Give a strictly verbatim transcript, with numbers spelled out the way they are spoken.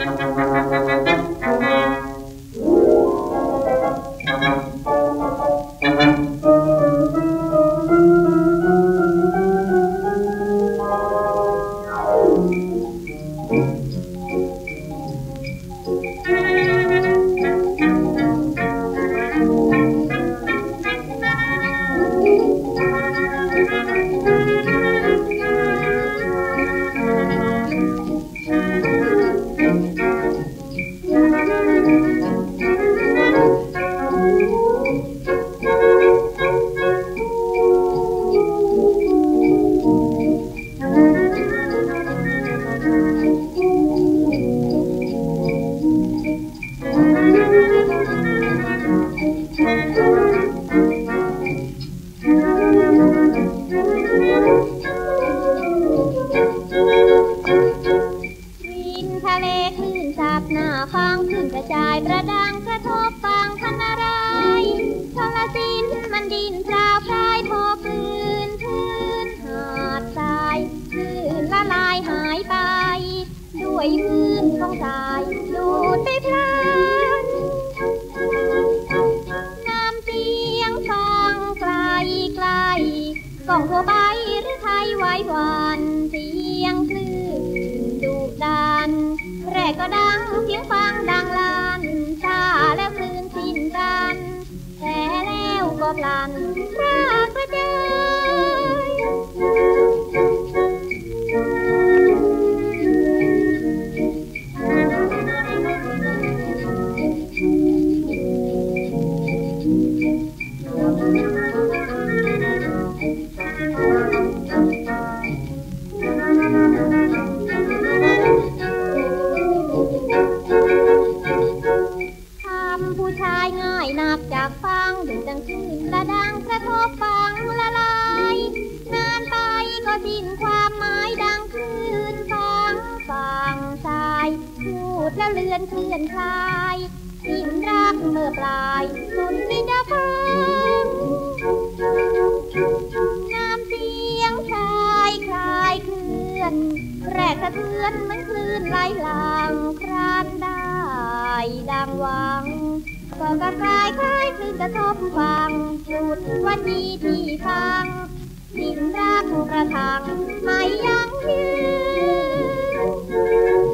รักกระถางไม่ยั่งยืน